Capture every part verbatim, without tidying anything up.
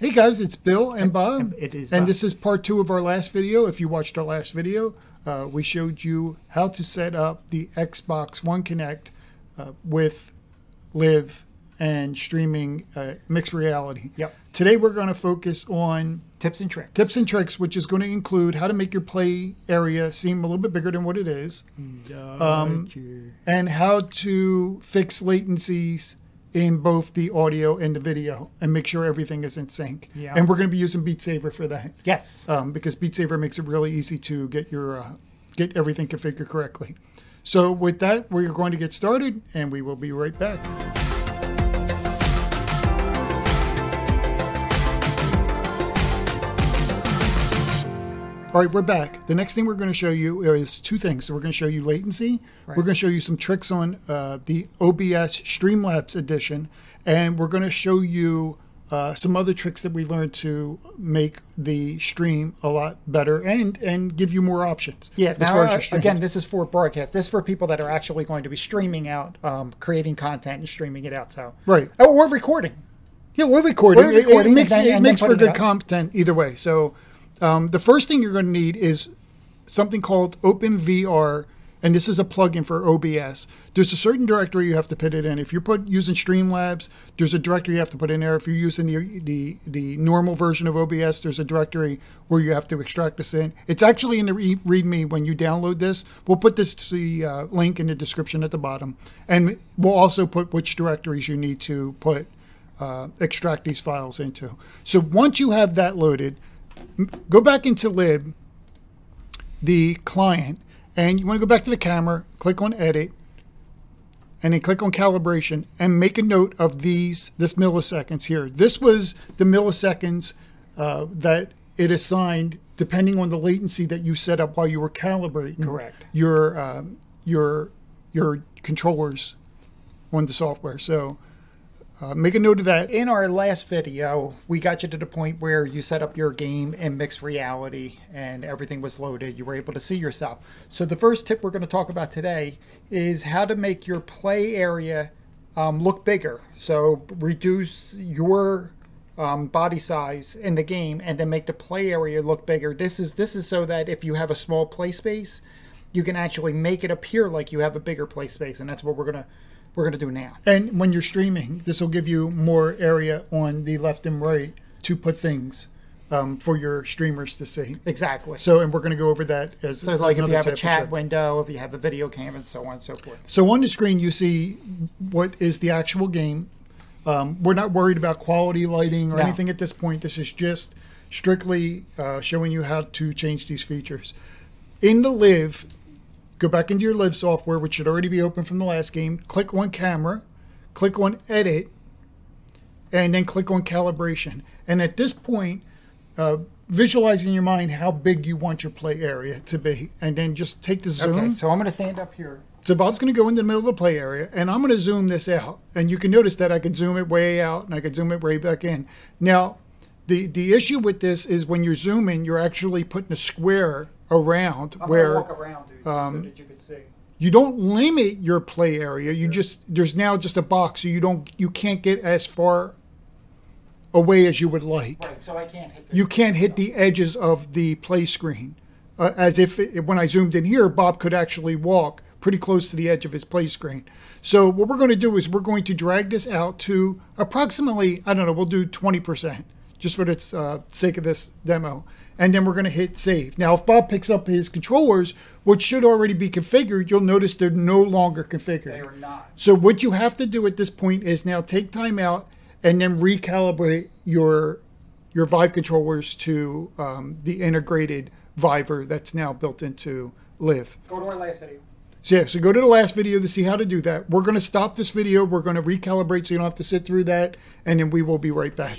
Hey guys, it's Bill and Bob, it is Bob, and this is part two of our last video. If you watched our last video, uh, we showed you how to set up the Xbox One Kinect uh, with L I V and streaming uh, mixed reality. Yep. Today we're going to focus on tips and tricks. Tips and tricks, which is going to include how to make your play area seem a little bit bigger than what it is, um, and how to fix latencies in both the audio and the video and make sure everything is in sync. Yeah. And we're going to be using Beat Saber for that. Yes. Um, because Beat Saber makes it really easy to get your uh, get everything configured correctly. So with that, we're going to get started and we will be right back. All right, we're back. The next thing we're going to show you is two things. So we're going to show you latency. Right. We're going to show you some tricks on uh, the O B S Streamlabs edition. And we're going to show you uh, some other tricks that we learned to make the stream a lot better and and give you more options. Yeah, as now, far as again, this is for broadcast. This is for people that are actually going to be streaming out, um, creating content and streaming it out. So right. Oh, we're recording. Yeah, we're recording. We're recording. It, it, it makes, then, it makes for good content either way. So Um, the first thing you're going to need is something called OpenVR, and this is a plugin for O B S. There's a certain directory you have to put it in. If you're put, using Streamlabs, there's a directory you have to put in there. If you're using the, the, the normal version of O B S, there's a directory where you have to extract this in. It's actually in the re README when you download this. We'll put this to the uh, link in the description at the bottom, and we'll also put which directories you need to put uh, extract these files into. So once you have that loaded, go back into L I V, the client, and you want to go back to the camera, click on edit, and then click on calibration, and make a note of these this milliseconds here. This was the milliseconds uh, that it assigned depending on the latency that you set up while you were calibrating Correct. your um, your your controllers on the software. So Uh, make a note of that. In our last video, we got you to the point where you set up your game in mixed reality and everything was loaded. You were able to see yourself. So the first tip we're going to talk about today is how to make your play area um, look bigger. So reduce your um, body size in the game and then make the play area look bigger. This is, this is so that if you have a small play space, you can actually make it appear like you have a bigger play space, and that's what we're going to we're going to do now. And when you're streaming, this will give you more area on the left and right to put things um, for your streamers to see. Exactly. So, and we're going to go over that as so like if you have a chat window, if you have a video cam, and so on and so forth. So on the screen, you see what is the actual game. Um, we're not worried about quality lighting or no. anything at this point. This is just strictly uh, showing you how to change these features. In the L I V, go back into your L I V software, which should already be open from the last game. Click on camera, click on edit, and then click on calibration. And at this point, uh, visualize in your mind how big you want your play area to be. And then just take the zoom. Okay, so I'm going to stand up here. So Bob's going to go into the middle of the play area, and I'm going to zoom this out. And you can notice that I could zoom it way out, and I could zoom it way back in. Now, the, the issue with this is when you're zooming, you're actually putting a square around I'm where walk around, dude, um, so that you, can see. You don't limit your play area. You sure. just there's now just a box, so you don't you can't get as far away as you would like. Right, so I can't hit. The you can't hit the edges of the play screen, uh, as if it, when I zoomed in here, Bob could actually walk pretty close to the edge of his play screen. So what we're going to do is we're going to drag this out to approximately I don't know. We'll do twenty percent. Just for the uh, sake of this demo. And then we're gonna hit save. Now, if Bob picks up his controllers, which should already be configured, you'll notice they're no longer configured. They are not. So what you have to do at this point is now take time out and then recalibrate your, your Vive controllers to um, the integrated Viver that's now built into L I V. Go to our last video. So yeah, so go to the last video to see how to do that. We're gonna stop this video. We're gonna recalibrate so you don't have to sit through that. And then we will be right back.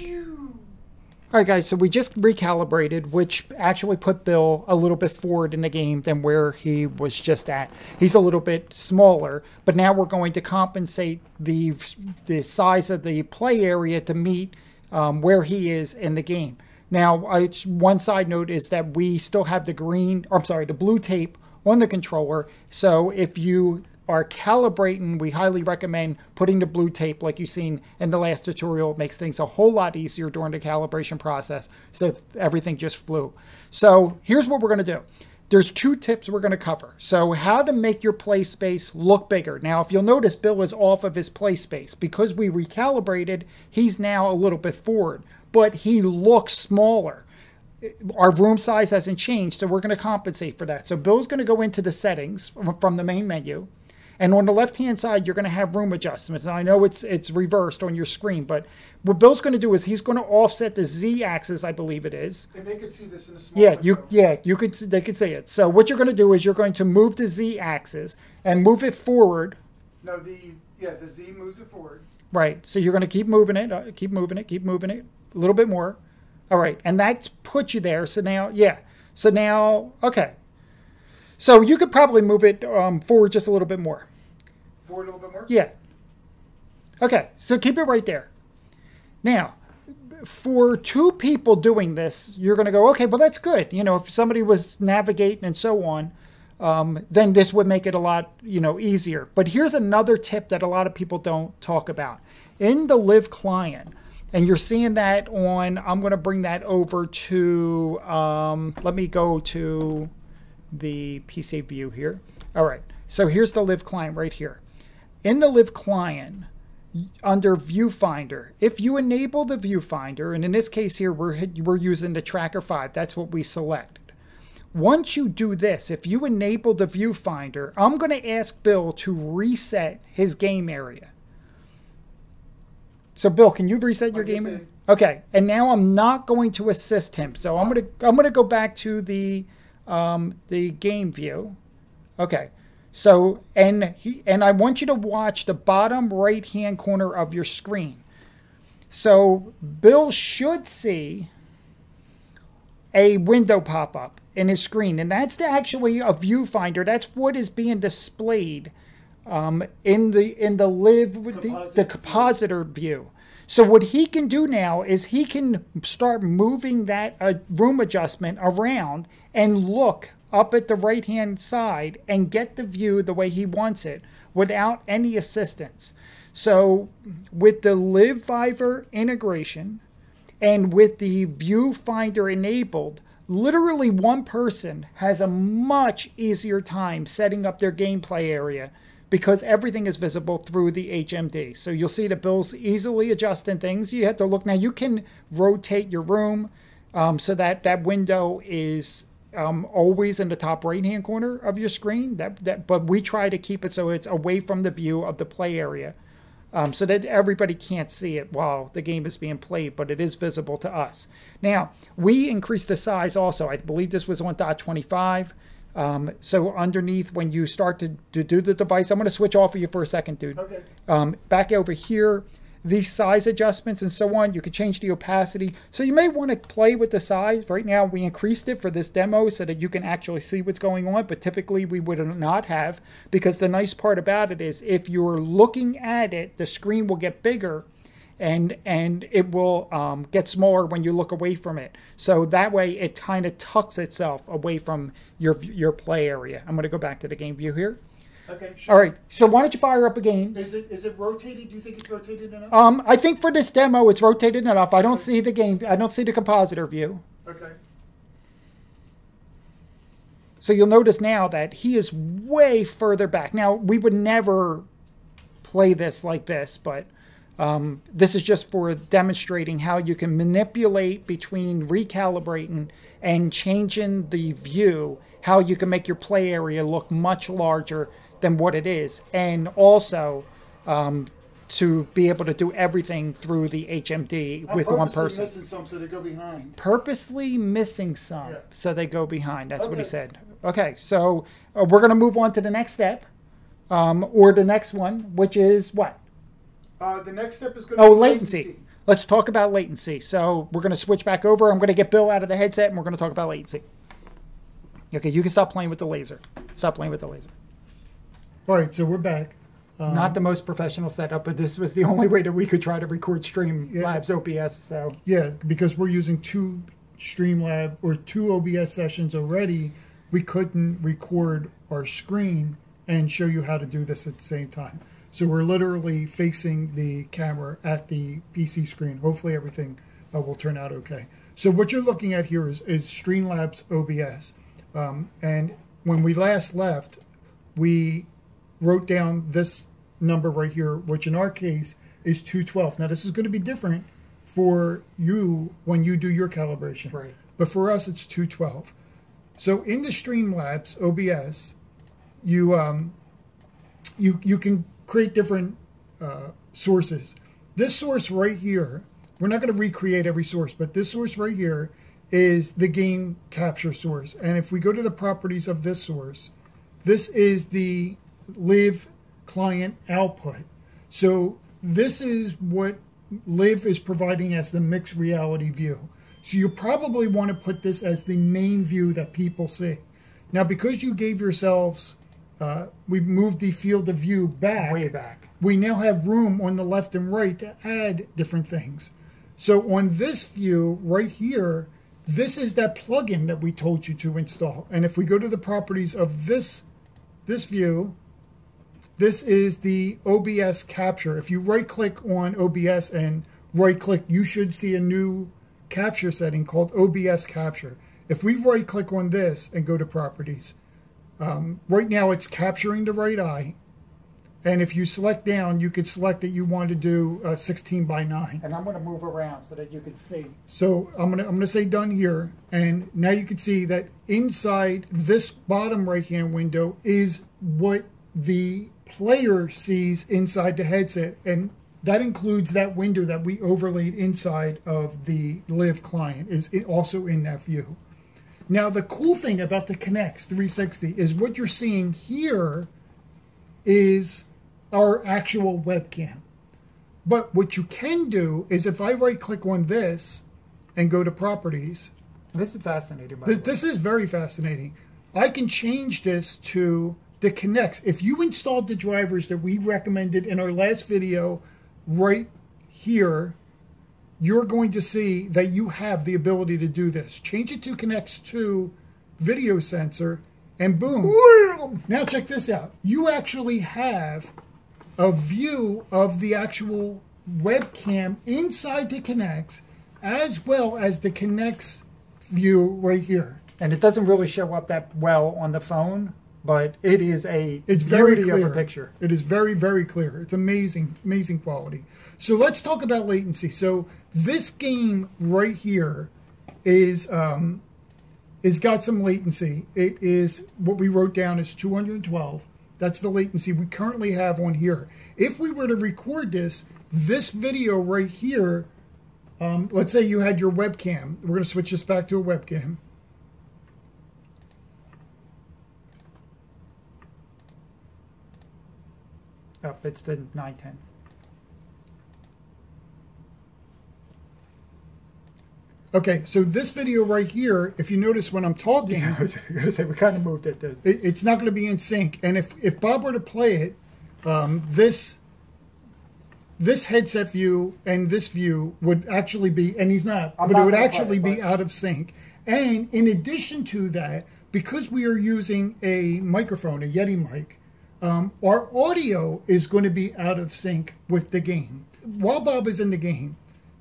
All right, guys, so we just recalibrated, which actually put Bill a little bit forward in the game than where he was just at. He's a little bit smaller, but now we're going to compensate the, the size of the play area to meet um, where he is in the game. Now, I, one side note is that we still have the green, or I'm sorry, the blue tape on the controller. So if you are calibrating, we highly recommend putting the blue tape like you've seen in the last tutorial. It makes things a whole lot easier during the calibration process. So everything just flew. So here's what we're going to do. There's two tips we're going to cover. So how to make your play space look bigger. Now, if you'll notice, Bill is off of his play space. Because we recalibrated, he's now a little bit forward, but he looks smaller. Our room size hasn't changed, so we're going to compensate for that. So Bill's going to go into the settings from the main menu. And on the left-hand side, you're going to have room adjustments. Now, I know it's it's reversed on your screen, but what Bill's going to do is he's going to offset the z-axis, I believe it is. And they could see this in a small yeah, you, yeah, you could, they could see it. So what you're going to do is you're going to move the z-axis and move it forward. No, the yeah, the z moves it forward. Right. So you're going to keep moving it, keep moving it, keep moving it, a little bit more. All right. And that's put you there. So now, yeah. So now, okay. So you could probably move it um, forward just a little bit more. Forward a little bit more? Yeah. Okay, so keep it right there. Now, for two people doing this, you're going to go, okay, well, that's good. You know, if somebody was navigating and so on, um, then this would make it a lot, you know, easier. But here's another tip that a lot of people don't talk about. In the Live client, and you're seeing that on, I'm going to bring that over to, um, let me go to the P C view here. All right. So here's the Live client right here. In the Live client, under Viewfinder, if you enable the Viewfinder, and in this case here, we're, we're using the Tracker five. That's what we selected. Once you do this, if you enable the Viewfinder, I'm going to ask Bill to reset his game area. So Bill, can you reset your game area? Okay. And now I'm not going to assist him. So I'm going to, I'm going to go back to the, um, the game view. Okay. So, and he, and I want you to watch the bottom right-hand corner of your screen. So Bill should see a window pop up in his screen. And that's the, actually a viewfinder. That's what is being displayed um, in the, in the live with the, the compositor view. So what he can do now is he can start moving that uh, room adjustment around and look up at the right-hand side and get the view the way he wants it without any assistance. So with the LiveViver integration and with the Viewfinder enabled, literally one person has a much easier time setting up their gameplay area because everything is visible through the H M D. So you'll see that Bill's easily adjusting things. You have to look. Now you can rotate your room um, so that that window is Um, always in the top right-hand corner of your screen, that, that, but we try to keep it so it's away from the view of the play area um, so that everybody can't see it while the game is being played, but it is visible to us. Now, we increased the size also. I believe this was on dot twenty-five. Um, so underneath, when you start to, to do the device, I'm going to switch off of you for a second, dude. Okay. Um, back over here, these size adjustments and so on. You can change the opacity. So you may want to play with the size. Right now, we increased it for this demo so that you can actually see what's going on, but typically we would not have, because the nice part about it is if you're looking at it, the screen will get bigger and, and it will um, get smaller when you look away from it. So that way it kind of tucks itself away from your, your play area. I'm going to go back to the game view here. Okay, sure. All right, so why don't you fire up a game? Is it is it rotated? Do you think it's rotated enough? Um, I think for this demo, it's rotated enough. I don't see the game. I don't see the compositor view. Okay. So you'll notice now that he is way further back. Now, we would never play this like this, but um, this is just for demonstrating how you can manipulate between recalibrating and changing the view, how you can make your play area look much larger than what it is, and also um, to be able to do everything through the H M D with one person. Purposely missing some so they go behind. Purposely missing some yeah. so they go behind. That's okay. What he said. Okay, so uh, we're going to move on to the next step, um, or the next one, which is what? Uh, the next step is going to oh, be latency. latency. Let's talk about latency. So we're going to switch back over. I'm going to get Bill out of the headset, and we're going to talk about latency. Okay, you can stop playing with the laser. Stop playing with the laser. All right, so we're back. Um, Not the most professional setup, but this was the only way that we could try to record Streamlabs yeah. O B S. So yeah, because we're using two Streamlabs or two O B S sessions already, we couldn't record our screen and show you how to do this at the same time. So we're literally facing the camera at the P C screen. Hopefully everything uh, will turn out okay. So what you're looking at here is, is Streamlabs O B S. Um, and when we last left, we wrote down this number right here, which in our case is two twelfths. Now this is going to be different for you when you do your calibration. Right. But for us, it's two twelve. So in the Streamlabs O B S, you, um, you, you can create different uh, sources. This source right here, we're not going to recreate every source, but this source right here is the game capture source. And if we go to the properties of this source, this is the L I V client output. So this is what L I V is providing as the mixed reality view. So you probably want to put this as the main view that people see. Now, because you gave yourselves, uh, we moved the field of view back. Way back. We now have room on the left and right to add different things. So on this view right here, this is that plugin that we told you to install. And if we go to the properties of this, this view, this is the O B S capture. If you right-click on O B S and right-click, you should see a new capture setting called O B S capture. If we right click on this and go to properties, um, right now it's capturing the right eye, and if you select down, you could select that you want to do uh, sixteen by nine. And I'm going to move around so that you can see. So I'm going to I'm going to say done here, and now you can see that inside this bottom right hand window is what the player sees inside the headset, and that includes that window that we overlaid inside of the L I V client is also in that view. Now, the cool thing about the Kinect three sixty is what you're seeing here is our actual webcam. But what you can do is if I right-click on this and go to Properties. This is fascinating, by the way. This is very fascinating. I can change this to the Kinects. If you installed the drivers that we recommended in our last video, right here, you're going to see that you have the ability to do this. Change it to Kinect two Video Sensor, and boom. Woo! Now check this out. You actually have a view of the actual webcam inside the Kinects, as well as the Kinects view right here. And it doesn't really show up that well on the phone, but it is a it's very clear of a picture. It is very, very clear. It's amazing, amazing quality. So let's talk about latency. So this game right here is um, is got some latency. It is what we wrote down is two hundred twelve. That's the latency we currently have on here. If we were to record this, this video right here, um, let's say you had your webcam. We're going to switch this back to a webcam. Oh, it's the nine ten. Okay, so this video right here, if you notice when I'm talking, yeah, I was going to say we kind of moved it. it it's not going to be in sync. And if if Bob were to play it, um, this this headset view and this view would actually be, and he's not, I'm but not it would actually it, be out of sync. And in addition to that, because we are using a microphone, a Yeti mic, Um, our audio is going to be out of sync with the game. While Bob is in the game,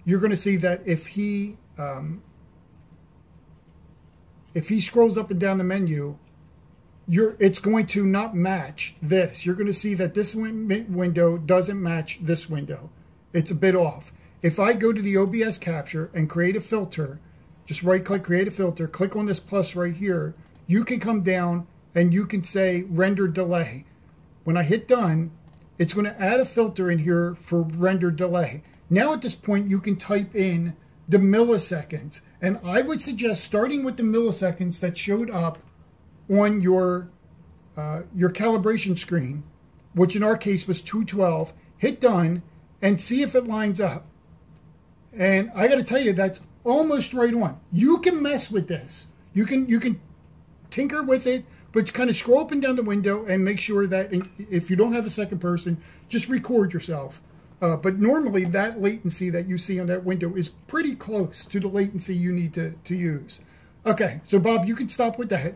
you're going to see that if he um, if he scrolls up and down the menu, you're it's going to not match this. You're going to see that this win window doesn't match this window. It's a bit off. If I go to the O B S capture and create a filter, just right-click, create a filter, click on this plus right here, you can come down and you can say render delay. When I hit done, it's going to add a filter in here for render delay. Now at this point, you can type in the milliseconds. And I would suggest starting with the milliseconds that showed up on your, uh, your calibration screen, which in our case was two twelve. Hit done and see if it lines up. And I got to tell you, that's almost right on. You can mess with this. You can, you can tinker with it. But kind of scroll up and down the window and make sure that if you don't have a second person, just record yourself. Uh, but normally that latency that you see on that window is pretty close to the latency you need to, to use. Okay, so Bob, you can stop with that.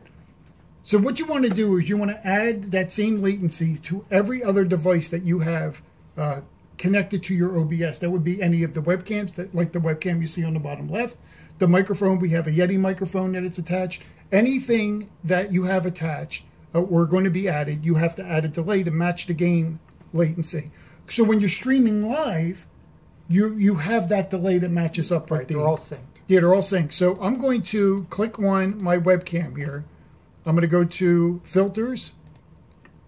So what you want to do is you want to add that same latency to every other device that you have uh, connected to your O B S. That would be any of the webcams, that, like the webcam you see on the bottom left. The microphone, we have a Yeti microphone that it's attached. Anything that you have attached uh, or going to be added, you have to add a delay to match the game latency. So when you're streaming live, you, you have that delay that matches up right, right there. They're all synced. Yeah, they're all synced. So I'm going to click on my webcam here. I'm going to go to filters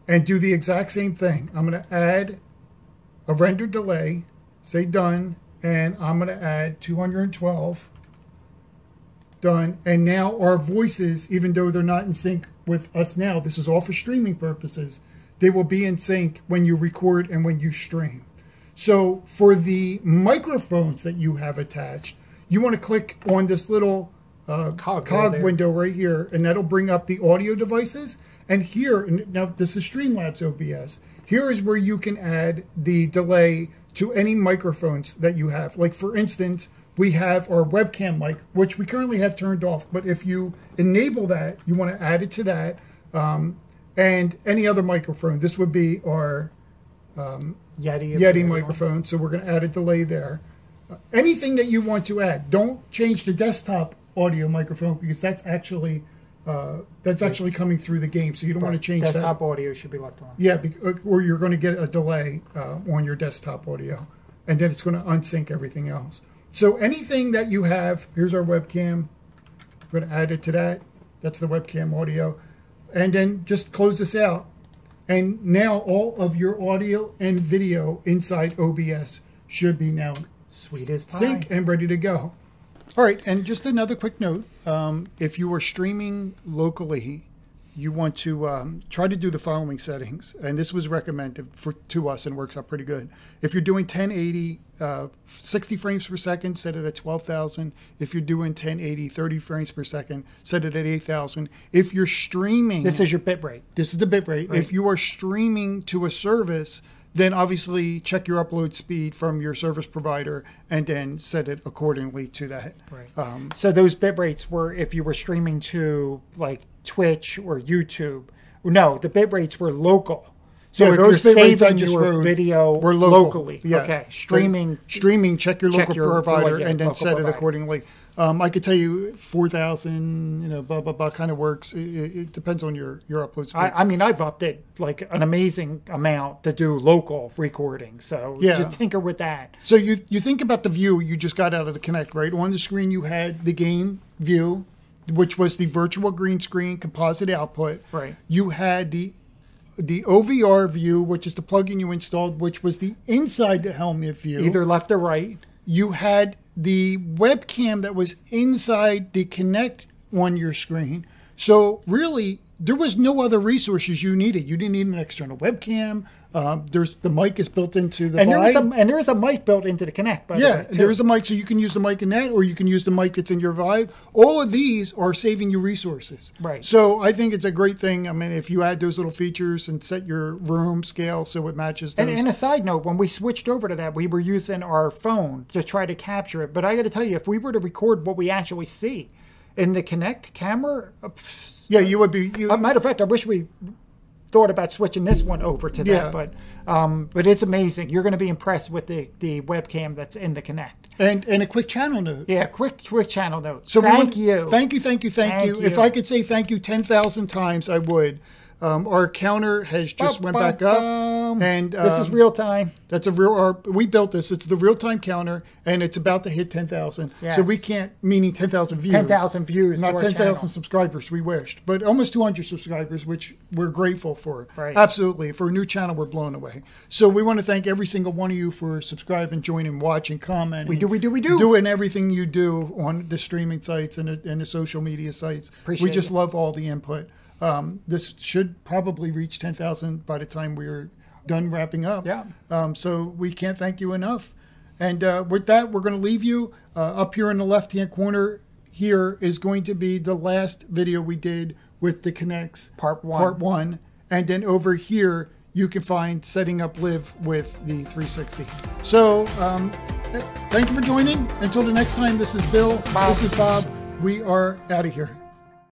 and do the exact same thing. I'm going to add a render delay, say done, and I'm going to add two hundred twelve, done. And now our voices, even though they're not in sync with us now, this is all for streaming purposes, they will be in sync when you record and when you stream. So for the microphones that you have attached, you want to click on this little Uh, cog, cog right window right here, and that'll bring up the audio devices. And here, and now this is Streamlabs O B S, here is where you can add the delay to any microphones that you have. Like for instance, we have our webcam mic, which we currently have turned off, but if you enable that, you want to add it to that, um, and any other microphone. This would be our um, Yeti, Yeti microphone, so we're going to add a delay there. Uh, anything that you want to add. Don't change the desktop audio microphone, because that's actually uh, that's actually coming through the game, so you don't right. want to change desktop that. Desktop audio should be left on. Yeah, or you're going to get a delay uh, on your desktop audio, and then it's going to unsync everything else. So anything that you have, here's our webcam. We're going to add it to that. That's the webcam audio, and then just close this out. And now all of your audio and video inside O B S should be now sweet as pie, sync and ready to go. All right, and just another quick note, um, if you are streaming locally, you want to um, try to do the following settings, and this was recommended for, to us and works out pretty good. If you're doing ten eighty, uh, sixty frames per second, set it at twelve thousand. If you're doing ten eighty, thirty frames per second, set it at eight thousand. If you're streaming... This is your bitrate. This is the bitrate. Right. If you are streaming to a service, then obviously check your upload speed from your service provider and then set it accordingly to that. Right. Um, so those bit rates were if you were streaming to like Twitch or YouTube. No, the bit rates were local. So yeah, if those you're bit saving rates your video were local. locally. Yeah. Okay. Streaming. Then, streaming, check your check local your, provider yeah, and then set provider. it accordingly. Um, I could tell you four thousand, you know, blah, blah, blah kind of works. It, it depends on your, your upload speed. I, I mean, I've upped it like an amazing amount to do local recording. So yeah. just tinker with that. So you, you think about the view you just got out of the Kinect, right? On the screen, you had the game view, which was the virtual green screen composite output. Right. You had the the O V R view, which is the plugin you installed, which was the inside the helmet view. Either left or right. You had the webcam that was inside the Kinect on your screen. So really, there was no other resources you needed. You didn't need an external webcam. Uh, there's the mic is built into the and there, is a, and there is a mic built into the Kinect, by yeah, the way. Yeah, there is a mic, so you can use the mic in that, or you can use the mic that's in your Vive. All of these are saving you resources. Right. So I think it's a great thing. I mean, if you add those little features and set your room scale so it matches those. And, and a side note, when we switched over to that, we were using our phone to try to capture it. But I got to tell you, if we were to record what we actually see in the Kinect camera, pfft, yeah, you would be. You, uh, matter of fact, I wish we thought about switching this one over to that, yeah. but um, but it's amazing. You're going to be impressed with the the webcam that's in the Kinect. And and a quick channel note. Yeah, quick quick channel note. So thank would, you, thank you, thank you, thank, thank you. you. If I could say thank you ten thousand times, I would. Um, our counter has just bum, went back bum, up, bum. and um, this is real time. That's a real. Our, we built this. It's the real time counter, and it's about to hit ten thousand. Yes. So we can't. Meaning ten thousand views. Ten thousand views, not ten thousand subscribers. We wished, but almost two hundred subscribers, which we're grateful for. Right. Absolutely, for a new channel, we're blown away. So we want to thank every single one of you for subscribing, joining, watching, commenting. We do, we do, we do. Doing everything you do on the streaming sites and the, and the social media sites. Appreciate we just it. love all the input. Um, this should probably reach ten thousand by the time we're done wrapping up. Yeah. Um, so we can't thank you enough. And uh, with that, we're going to leave you. Uh, up here in the left-hand corner here is going to be the last video we did with the Kinects. Part one. Part one. And then over here, you can find setting up live with the three sixty. So um, thank you for joining. Until the next time, this is Bill. Bob. This is Bob. We are out of here.